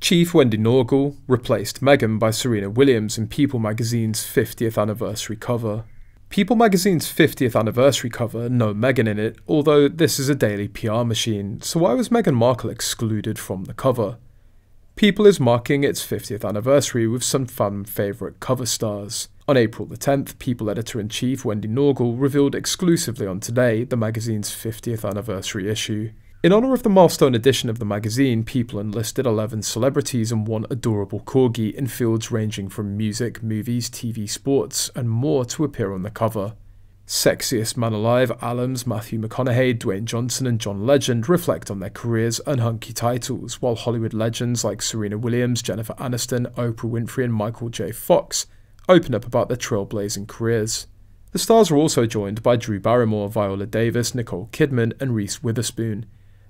Chief Wendy Naugle replaced Meghan by Serena Williams in People Magazine's 50th anniversary cover. People Magazine's 50th anniversary cover, no Meghan in it, although this is a daily PR machine, so why was Meghan Markle excluded from the cover? People is marking its 50th anniversary with some fan favourite cover stars. On April the 10th, People editor-in-chief Wendy Naugle revealed exclusively on Today the magazine's 50th anniversary issue. In honour of the milestone edition of the magazine, People enlisted 11 celebrities and one adorable corgi in fields ranging from music, movies, TV, sports, and more to appear on the cover. Sexiest Man Alive, alums Matthew McConaughey, Dwayne Johnson and John Legend reflect on their careers and hunky titles, while Hollywood legends like Serena Williams, Jennifer Aniston, Oprah Winfrey and Michael J. Fox open up about their trailblazing careers. The stars were also joined by Drew Barrymore, Viola Davis, Nicole Kidman and Reese Witherspoon.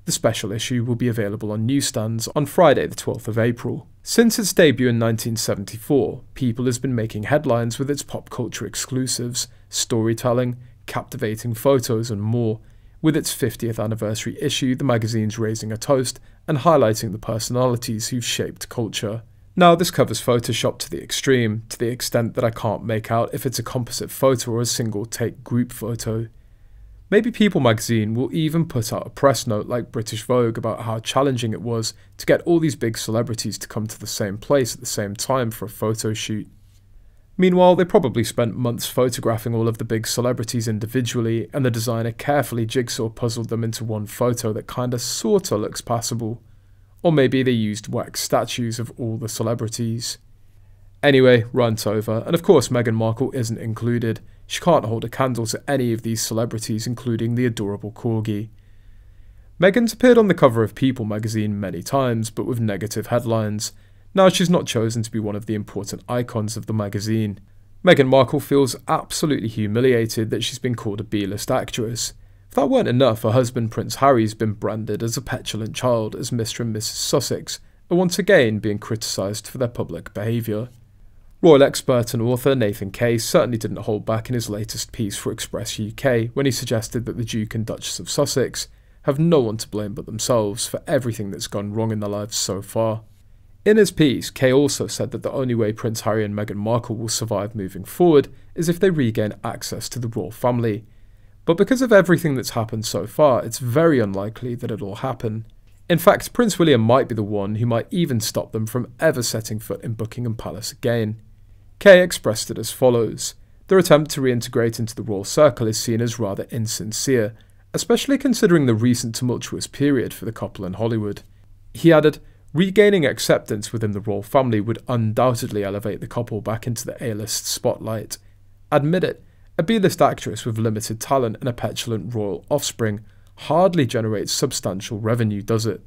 The special issue will be available on newsstands on Friday the 12th of April. Since its debut in 1974, People has been making headlines with its pop culture exclusives, storytelling, captivating photos and more. With its 50th anniversary issue, the magazine's raising a toast and highlighting the personalities who've shaped culture. Now this cover's photoshopped to the extreme, to the extent that I can't make out if it's a composite photo or a single take group photo. Maybe People magazine will even put out a press note like British Vogue about how challenging it was to get all these big celebrities to come to the same place at the same time for a photo shoot. Meanwhile, they probably spent months photographing all of the big celebrities individually, and the designer carefully jigsaw puzzled them into one photo that kinda sorta looks passable. Or maybe they used wax statues of all the celebrities. Anyway, rant over, and of course Meghan Markle isn't included. She can't hold a candle to any of these celebrities, including the adorable corgi. Meghan's appeared on the cover of People magazine many times, but with negative headlines. Now she's not chosen to be one of the important icons of the magazine. Meghan Markle feels absolutely humiliated that she's been called a B-list actress. If that weren't enough, her husband Prince Harry's been branded as a petulant child as Mr and Mrs Sussex, and once again being criticised for their public behaviour. Royal expert and author Nathan Kay certainly didn't hold back in his latest piece for Express UK when he suggested that the Duke and Duchess of Sussex have no one to blame but themselves for everything that's gone wrong in their lives so far. In his piece, Kay also said that the only way Prince Harry and Meghan Markle will survive moving forward is if they regain access to the royal family. But because of everything that's happened so far, it's very unlikely that it'll happen. In fact, Prince William might be the one who might even stop them from ever setting foot in Buckingham Palace again. Kay expressed it as follows. Their attempt to reintegrate into the royal circle is seen as rather insincere, especially considering the recent tumultuous period for the couple in Hollywood. He added, regaining acceptance within the royal family would undoubtedly elevate the couple back into the A-list spotlight. Admit it, a B-list actress with limited talent and a petulant royal offspring hardly generates substantial revenue, does it?